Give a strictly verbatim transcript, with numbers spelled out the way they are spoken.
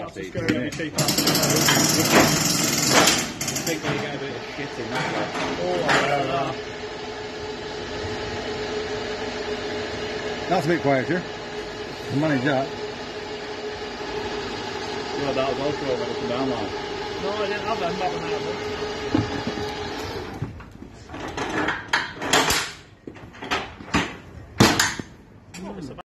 I'll just go around the shape up. I think they get a bit of getting that way. Oh, that's a bit quieter. I manage that. Yeah, that was also a bit down there. No, I didn't have that.